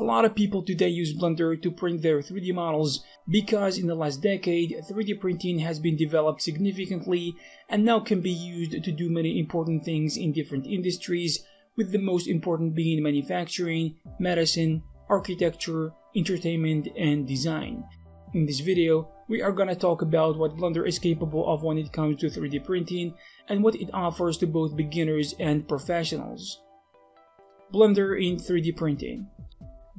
A lot of people today use Blender to print their 3D models because in the last decade 3D printing has been developed significantly and now can be used to do many important things in different industries, with the most important being manufacturing, medicine, architecture, entertainment, and design. In this video, we are gonna talk about what Blender is capable of when it comes to 3D printing and what it offers to both beginners and professionals. Blender in 3D printing.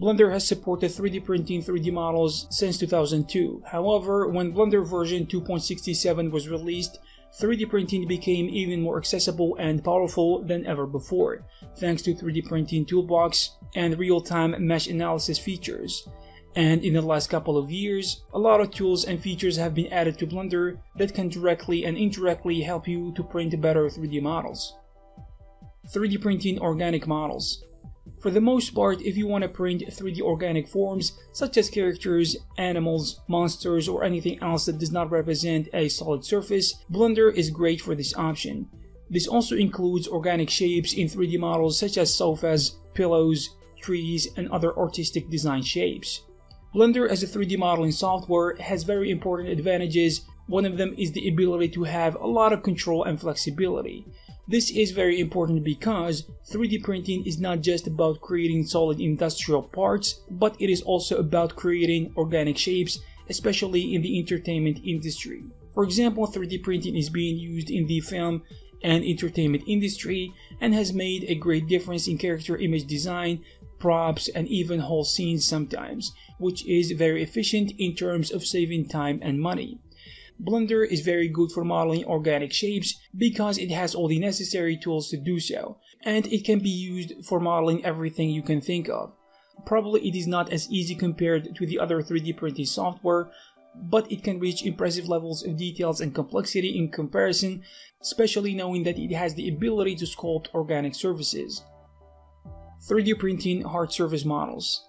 Blender has supported 3D printing 3D models since 2002. However, when Blender version 2.67 was released, 3D printing became even more accessible and powerful than ever before, thanks to 3D printing toolbox and real-time mesh analysis features. And in the last couple of years, a lot of tools and features have been added to Blender that can directly and indirectly help you to print better 3D models. 3D printing organic models. For the most part, if you want to print 3D organic forms, such as characters, animals, monsters, or anything else that does not represent a solid surface, Blender is great for this option. This also includes organic shapes in 3D models such as sofas, pillows, trees, and other artistic design shapes. Blender as a 3D modeling software has very important advantages. One of them is the ability to have a lot of control and flexibility. This is very important because 3D printing is not just about creating solid industrial parts, but it is also about creating organic shapes, especially in the entertainment industry. For example, 3D printing is being used in the film and entertainment industry and has made a great difference in character image design, props, and even whole scenes sometimes, which is very efficient in terms of saving time and money. Blender is very good for modeling organic shapes because it has all the necessary tools to do so, and it can be used for modeling everything you can think of. Probably it is not as easy compared to the other 3D printing software, but it can reach impressive levels of details and complexity in comparison, especially knowing that it has the ability to sculpt organic surfaces. 3D printing hard surface models.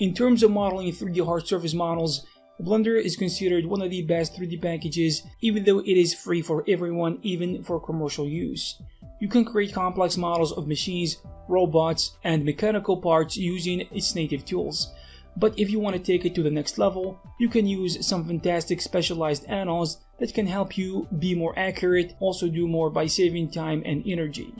In terms of modeling 3D hard surface models, Blender is considered one of the best 3D packages, even though it is free for everyone, even for commercial use. You can create complex models of machines, robots, and mechanical parts using its native tools. But if you want to take it to the next level, you can use some fantastic specialized add-ons that can help you be more accurate, also do more by saving time and energy.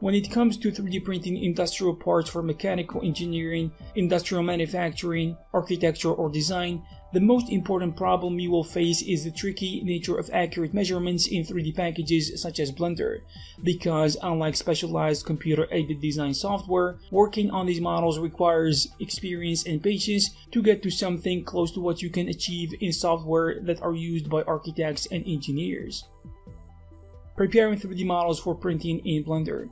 When it comes to 3D printing industrial parts for mechanical engineering, industrial manufacturing, architecture, or design, the most important problem you will face is the tricky nature of accurate measurements in 3D packages such as Blender, because unlike specialized computer-aided design software, working on these models requires experience and patience to get to something close to what you can achieve in software that are used by architects and engineers. Preparing 3D models for printing in Blender.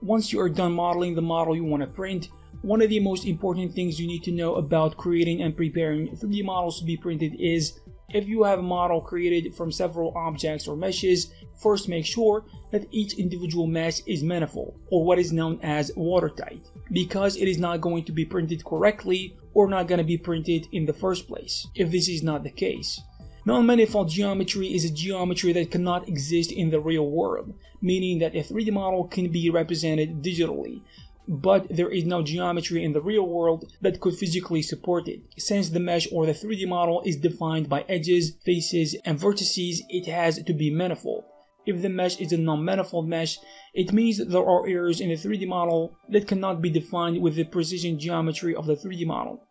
Once you are done modeling the model you want to print, one of the most important things you need to know about creating and preparing 3D models to be printed is, if you have a model created from several objects or meshes, first make sure that each individual mesh is manifold, or what is known as watertight, because it is not going to be printed correctly or not going to be printed in the first place, if this is not the case. Non-manifold geometry is a geometry that cannot exist in the real world, meaning that a 3D model can be represented digitally, but there is no geometry in the real world that could physically support it. Since the mesh or the 3D model is defined by edges, faces, and vertices, it has to be manifold. If the mesh is a non-manifold mesh, it means that there are areas in the 3D model that cannot be defined with the precision geometry of the 3D model.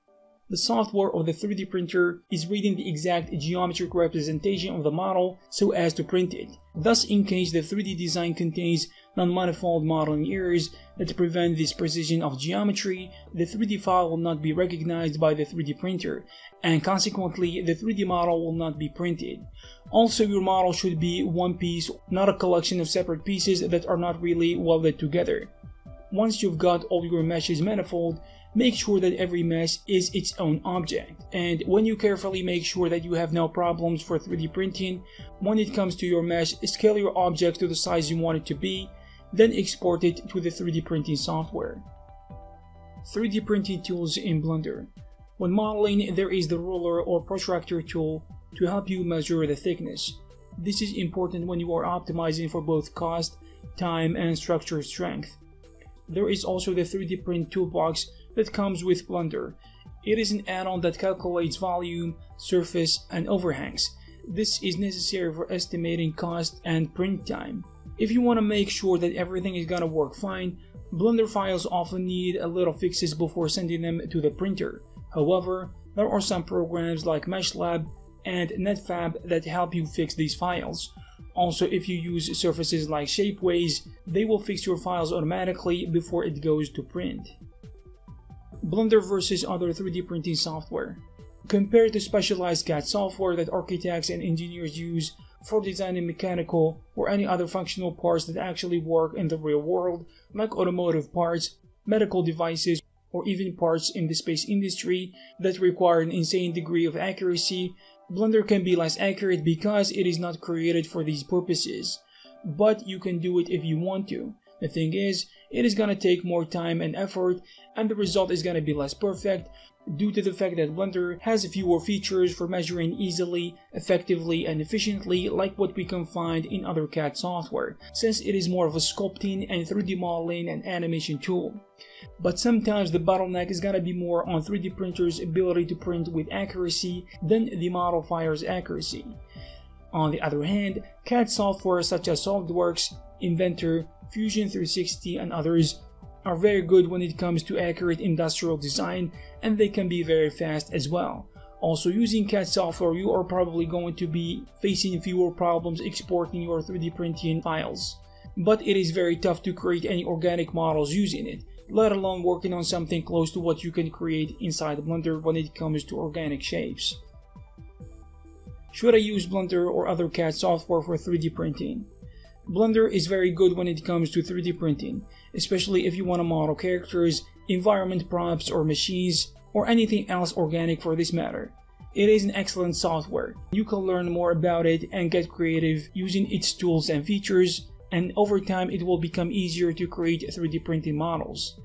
The software or the 3D printer is reading the exact geometric representation of the model so as to print it. Thus, in case the 3D design contains non-manifold modeling errors that prevent this precision of geometry, the 3D file will not be recognized by the 3D printer, and consequently, the 3D model will not be printed. Also, your model should be one piece, not a collection of separate pieces that are not really welded together. Once you've got all your meshes manifold, make sure that every mesh is its own object, and when you carefully make sure that you have no problems for 3D printing, when it comes to your mesh, scale your object to the size you want it to be, then export it to the 3D printing software. 3D printing tools in Blender. When modeling, there is the ruler or protractor tool to help you measure the thickness. This is important when you are optimizing for both cost, time, and structure strength. There is also the 3D print toolbox, that comes with Blender. It is an add-on that calculates volume, surface, and overhangs. This is necessary for estimating cost and print time. If you want to make sure that everything is gonna work fine, Blender files often need a little fixes before sending them to the printer. However, there are some programs like MeshLab and NetFab that help you fix these files. Also, if you use surfaces like Shapeways, they will fix your files automatically before it goes to print. Blender versus other 3D printing software. Compared to specialized CAD software that architects and engineers use for designing mechanical or any other functional parts that actually work in the real world, like automotive parts, medical devices, or even parts in the space industry that require an insane degree of accuracy, Blender can be less accurate because it is not created for these purposes. But you can do it if you want to. The thing is, it is gonna take more time and effort, and the result is gonna be less perfect due to the fact that Blender has fewer features for measuring easily, effectively, and efficiently like what we can find in other CAD software, since it is more of a sculpting and 3D modeling and animation tool. But sometimes the bottleneck is gonna be more on 3D printers' ability to print with accuracy than the modifier's accuracy. On the other hand, CAD software such as SolidWorks, Inventor, Fusion 360, and others are very good when it comes to accurate industrial design, and they can be very fast as well. Also, using CAD software, you are probably going to be facing fewer problems exporting your 3D printing files. But it is very tough to create any organic models using it, let alone working on something close to what you can create inside Blender when it comes to organic shapes. Should I use Blender or other CAD software for 3D printing? Blender is very good when it comes to 3D printing, especially if you want to model characters, environment props or machines, or anything else organic for this matter. It is an excellent software. You can learn more about it and get creative using its tools and features, and over time it will become easier to create 3D printing models.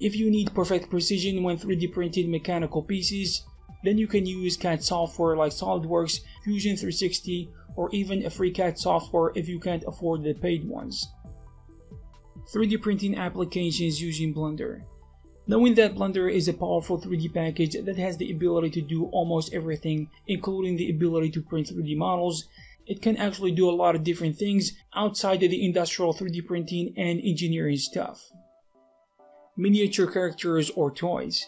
If you need perfect precision when 3D printing mechanical pieces, then you can use CAD software like SolidWorks, Fusion 360, or even a free CAD software if you can't afford the paid ones. 3D printing applications using Blender. Knowing that Blender is a powerful 3D package that has the ability to do almost everything, including the ability to print 3D models, it can actually do a lot of different things outside of the industrial 3D printing and engineering stuff. Miniature characters or toys.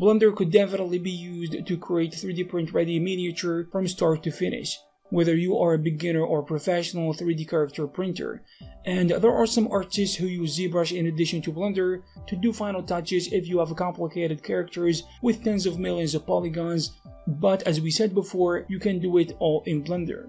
Blender could definitely be used to create 3D print ready miniature from start to finish, whether you are a beginner or professional 3D character printer. And there are some artists who use ZBrush in addition to Blender to do final touches if you have complicated characters with tens of millions of polygons, but as we said before, you can do it all in Blender.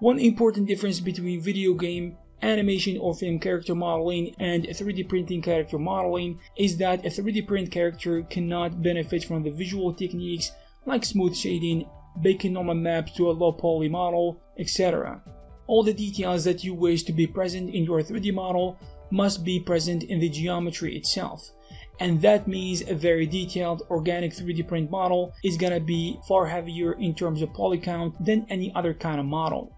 One important difference between video game, animation or film character modeling and 3D printing character modeling is that a 3D print character cannot benefit from the visual techniques like smooth shading, baking normal maps to a low poly model, etc. All the details that you wish to be present in your 3D model must be present in the geometry itself. And that means a very detailed organic 3D print model is gonna be far heavier in terms of poly count than any other kind of model.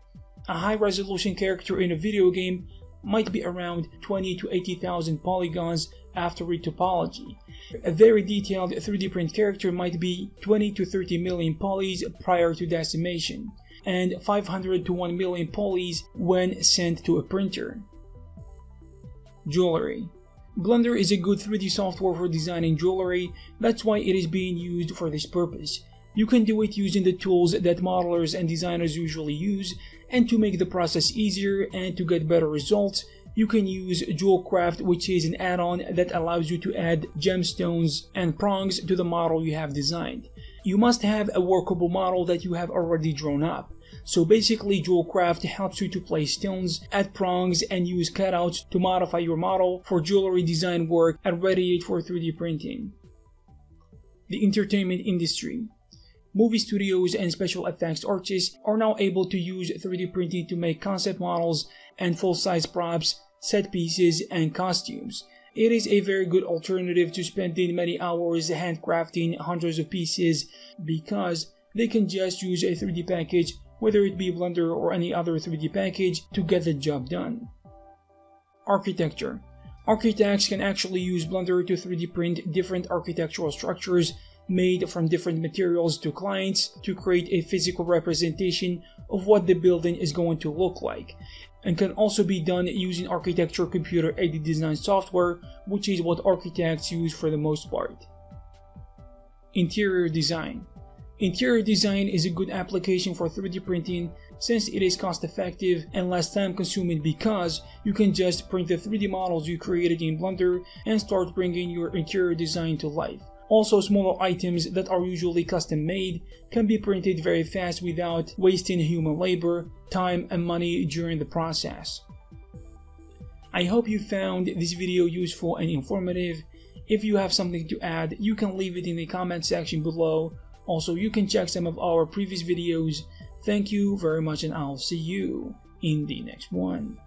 A high resolution character in a video game might be around 20 to 80,000 polygons after retopology. A very detailed 3D print character might be 20 to 30 million polys prior to decimation, and 500 to 1 million polys when sent to a printer. Jewelry. Blender is a good 3D software for designing jewelry, that's why it is being used for this purpose. You can do it using the tools that modelers and designers usually use, and to make the process easier and to get better results, you can use JewelCraft, which is an add-on that allows you to add gemstones and prongs to the model you have designed. You must have a workable model that you have already drawn up. So basically, JewelCraft helps you to place stones, add prongs, and use cutouts to modify your model for jewelry design work and ready it for 3D printing. The entertainment industry. Movie studios and special effects artists are now able to use 3D printing to make concept models and full-size props, set pieces, and costumes. It is a very good alternative to spending many hours handcrafting hundreds of pieces because they can just use a 3D package, whether it be Blender or any other 3D package, to get the job done. Architecture. Architects can actually use Blender to 3D print different architectural structures made from different materials to clients to create a physical representation of what the building is going to look like, and can also be done using architecture computer aided design software, which is what architects use for the most part. Interior design. Interior design is a good application for 3D printing since it is cost effective and less time consuming because you can just print the 3D models you created in Blender and start bringing your interior design to life. Also, smaller items that are usually custom made can be printed very fast without wasting human labor, time and money during the process. I hope you found this video useful and informative. If you have something to add, you can leave it in the comment section below. Also, you can check some of our previous videos. Thank you very much and I'll see you in the next one.